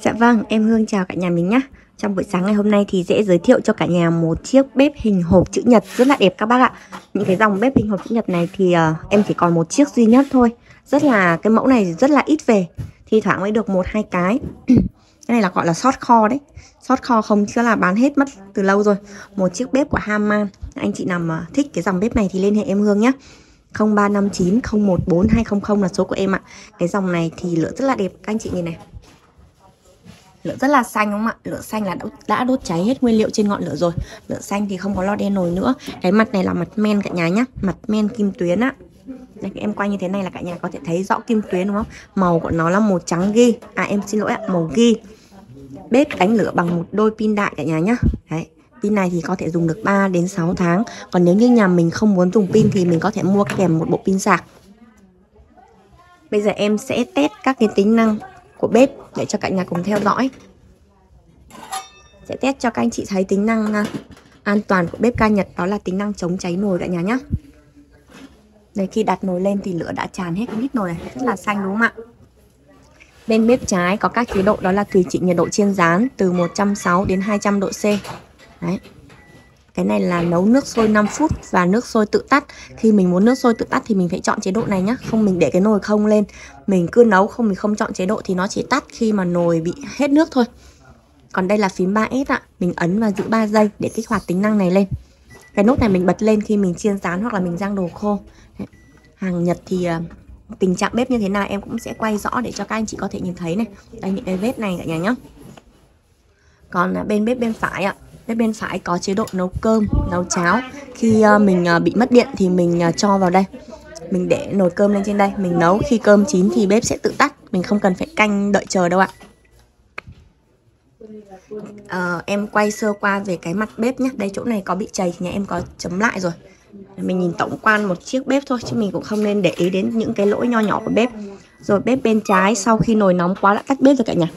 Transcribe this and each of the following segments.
Dạ vâng, em Hương chào cả nhà mình nhé. Trong buổi sáng ngày hôm nay thì sẽ giới thiệu cho cả nhà một chiếc bếp hình hộp chữ nhật rất là đẹp các bác ạ. Những cái dòng bếp hình hộp chữ nhật này thì em chỉ còn một chiếc duy nhất thôi. Rất là, cái mẫu này rất là ít về, thi thoảng mới được 1-2 cái. Cái này là gọi là sót kho đấy. Sót kho không chứ là bán hết mất từ lâu rồi. Một chiếc bếp của Haman. Anh chị nào mà thích cái dòng bếp này thì liên hệ em Hương nhé. 0359014200 là số của em ạ. Cái dòng này thì lửa rất là đẹp, các anh chị nhìn này. Lửa rất là xanh đúng không ạ? Lửa xanh là đã đốt cháy hết nguyên liệu trên ngọn lửa rồi. Lửa xanh thì không có lò đen nồi nữa. Cái mặt này là mặt men cả nhà nhá, mặt men kim tuyến á. Đây, em quay như thế này là cả nhà có thể thấy rõ kim tuyến đúng không? Màu của nó là màu trắng ghi. À em xin lỗi ạ, màu ghi. Bếp đánh lửa bằng một đôi pin đại cả nhà nhá. Đấy. Pin này thì có thể dùng được 3 đến 6 tháng. Còn nếu như nhà mình không muốn dùng pin thì mình có thể mua kèm một bộ pin sạc. Bây giờ em sẽ test các cái tính năng của bếp để cho cả nhà cùng theo dõi. Sẽ test cho các anh chị thấy tính năng an toàn của bếp ga Nhật, đó là tính năng chống cháy nồi cả nhà nhé. Đây, khi đặt nồi lên thì lửa đã tràn hết cái lít nồi này, rất là xanh đúng không ạ? Bên bếp trái có các chế độ, đó là tùy chỉnh nhiệt độ chiên rán từ 160 đến 200 độ C. Đấy. Cái này là nấu nước sôi 5 phút và nước sôi tự tắt. Khi mình muốn nước sôi tự tắt thì mình phải chọn chế độ này nhé. Không mình để cái nồi không lên, mình cứ nấu không, mình không chọn chế độ thì nó chỉ tắt khi mà nồi bị hết nước thôi. Còn đây là phím 3S ạ. Mình ấn và giữ 3 giây để kích hoạt tính năng này lên. Cái nút này mình bật lên khi mình chiên rán hoặc là mình rang đồ khô. Hàng Nhật thì tình trạng bếp như thế nào em cũng sẽ quay rõ để cho các anh chị có thể nhìn thấy này. Đây, những cái vết này cả nhà nhé. Còn bên bếp bên phải ạ. Bếp bên phải có chế độ nấu cơm, nấu cháo. Khi mình bị mất điện thì mình cho vào đây. Mình để nồi cơm lên trên đây, mình nấu. Khi cơm chín thì bếp sẽ tự tắt. Mình không cần phải canh đợi chờ đâu ạ. Em quay sơ qua về cái mặt bếp nhé. Đây chỗ này có bị chày thì nhà em có chấm lại rồi. Mình nhìn tổng quan một chiếc bếp thôi, chứ mình cũng không nên để ý đến những cái lỗi nho nhỏ của bếp. Rồi bếp bên trái, sau khi nồi nóng quá đã tắt bếp rồi cả nhà.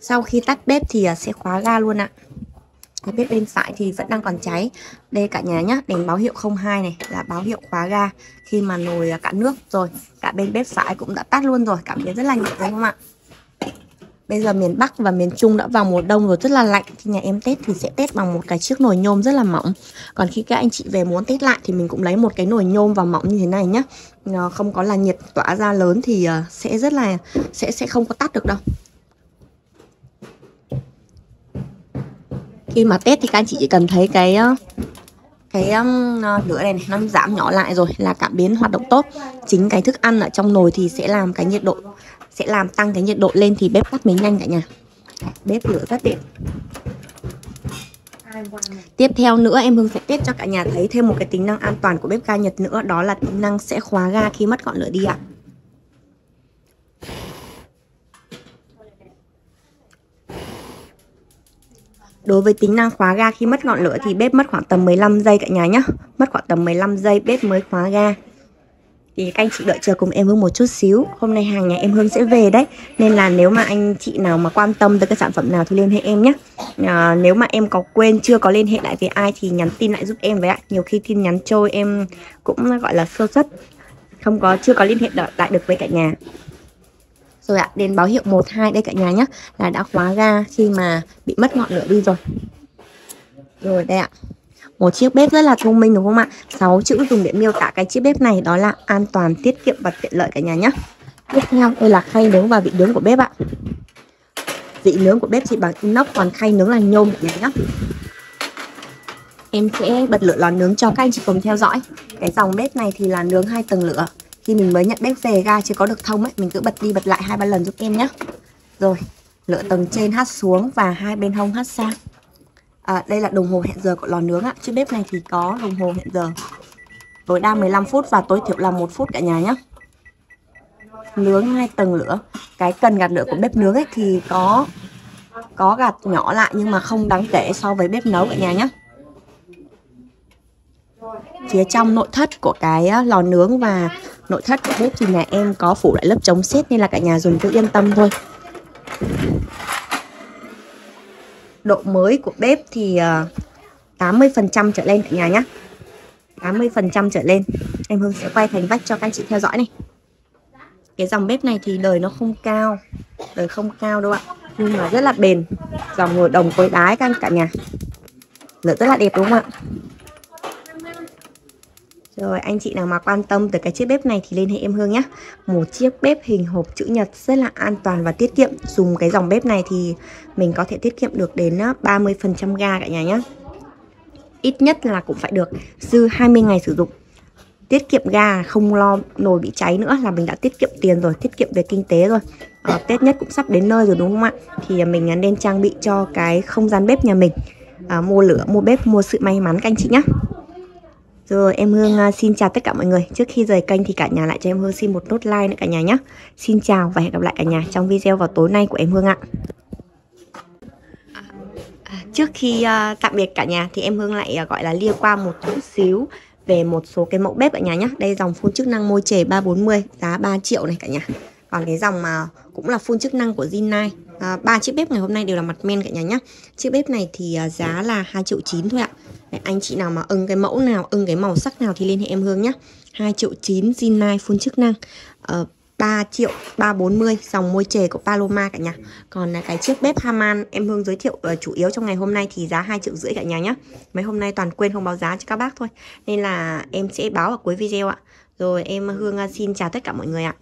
Sau khi tắt bếp thì sẽ khóa ga luôn ạ. Cái bếp bên phải thì vẫn đang còn cháy. Đây cả nhà nhé, đèn báo hiệu 02 này là báo hiệu khóa ga khi mà nồi cạn nước rồi. Cả bên bếp phải cũng đã tắt luôn rồi, cảm thấy rất là nhẹ đúng không ạ? Bây giờ miền Bắc và miền Trung đã vào mùa đông rồi, rất là lạnh. Khi nhà em test thì sẽ test bằng một cái chiếc nồi nhôm rất là mỏng. Còn khi các anh chị về muốn test lại thì mình cũng lấy một cái nồi nhôm vào mỏng như thế này nhé. Không có là nhiệt tỏa ra lớn thì sẽ rất là sẽ không có tắt được đâu. Khi mà test thì các anh chị chỉ cần thấy cái lửa này, nó giảm nhỏ lại rồi là cảm biến hoạt động tốt. Chính cái thức ăn ở trong nồi thì sẽ làm cái nhiệt độ, sẽ làm tăng cái nhiệt độ lên thì bếp tắt mới nhanh cả nhà. Bếp lửa rất đẹp. Tiếp theo nữa em Hương sẽ test cho cả nhà thấy thêm một cái tính năng an toàn của bếp ga Nhật nữa, đó là tính năng sẽ khóa ga khi mất ngọn lửa đi ạ. Đối với tính năng khóa ga khi mất ngọn lửa thì bếp mất khoảng tầm 15 giây cả nhà nhé. Mất khoảng tầm 15 giây bếp mới khóa ga. Thì các anh chị đợi chờ cùng em Hương một chút xíu. Hôm nay hàng nhà em Hương sẽ về đấy. Nên là nếu mà anh chị nào mà quan tâm tới cái sản phẩm nào thì liên hệ em nhé. Nếu mà em có quên chưa có liên hệ lại với ai thì nhắn tin lại giúp em với ạ. Nhiều khi tin nhắn trôi em cũng gọi là sơ suất, không có chưa có liên hệ lại được với cả nhà. Rồi ạ, đến báo hiệu 12 đây cả nhà nhé, là đã khóa ga khi mà bị mất ngọn lửa đi rồi. Rồi đây ạ, một chiếc bếp rất là thông minh đúng không ạ? 6 chữ dùng để miêu tả cái chiếc bếp này, đó là an toàn, tiết kiệm và tiện lợi cả nhà nhé. Tiếp theo đây là khay nướng và vị nướng của bếp ạ. Vị nướng của bếp chỉ bằng inox, còn khay nướng là nhôm cả nhà nhé. Em sẽ bật lửa lò nướng cho các anh chị cùng theo dõi. Cái dòng bếp này thì là nướng 2 tầng lửa. Khi mình mới nhận bếp về ga chưa có được thông ấy, mình cứ bật đi bật lại 2-3 lần giúp em nhé. Rồi, lửa tầng trên hắt xuống và hai bên hông hắt sang. Đây là đồng hồ hẹn giờ của lò nướng ạ. Chiếc bếp này thì có đồng hồ hẹn giờ tối đa 15 phút và tối thiểu là 1 phút cả nhà nhé. Nướng 2 tầng lửa. Cái cần gạt lửa của bếp nướng ấy thì có gạt nhỏ lại nhưng mà không đáng kể so với bếp nấu cả nhà nhé. Phía trong nội thất của cái lò nướng và nội thất của bếp thì nhà em có phủ lại lớp chống sét nên là cả nhà dùng cứ yên tâm thôi. Độ mới của bếp thì 80% trở lên cả nhà nhé. 80% trở lên. Em Hương sẽ quay thành vách cho các anh chị theo dõi này. Cái dòng bếp này thì đời nó không cao, đời không cao đâu ạ, nhưng mà rất là bền. Dòng ngồi đồng cối đá các anh cả nhà, lửa rất là đẹp đúng không ạ? Rồi anh chị nào mà quan tâm tới cái chiếc bếp này thì liên hệ em Hương nhé. Một chiếc bếp hình hộp chữ nhật rất là an toàn và tiết kiệm. Dùng cái dòng bếp này thì mình có thể tiết kiệm được đến 30% ga cả nhà nhé. Ít nhất là cũng phải được dư 20 ngày sử dụng. Tiết kiệm ga, không lo nồi bị cháy nữa là mình đã tiết kiệm tiền rồi, tiết kiệm về kinh tế rồi. Tết nhất cũng sắp đến nơi rồi đúng không ạ? Thì mình nên trang bị cho cái không gian bếp nhà mình. Mua lửa, mua bếp, mua sự may mắn các anh chị nhé. Rồi em Hương xin chào tất cả mọi người. Trước khi rời kênh thì cả nhà lại cho em Hương xin một nốt like nữa cả nhà nhé. Xin chào và hẹn gặp lại cả nhà trong video vào tối nay của em Hương ạ. Trước khi tạm biệt cả nhà thì em Hương lại gọi là lia qua một chút xíu về một số cái mẫu bếp cả nhà nhé. Đây dòng phun chức năng môi chề 340 giá 3 triệu này cả nhà. Còn cái dòng mà cũng là phun chức năng của Zinai. Ba chiếc bếp ngày hôm nay đều là mặt men cả nhà nhé. Chiếc bếp này thì giá là 2,9 triệu thôi ạ. Anh chị nào mà ưng cái mẫu nào, ưng cái màu sắc nào thì liên hệ em Hương nhé. 2,9 triệu Zinai phun chức năng, 3 triệu 340 dòng môi chề của Paloma cả nhà. Còn cái chiếc bếp Haman em Hương giới thiệu chủ yếu trong ngày hôm nay thì giá 2,5 triệu cả nhà nhé. Mấy hôm nay toàn quên không báo giá cho các bác thôi, nên là em sẽ báo ở cuối video ạ. Rồi em Hương xin chào tất cả mọi người ạ.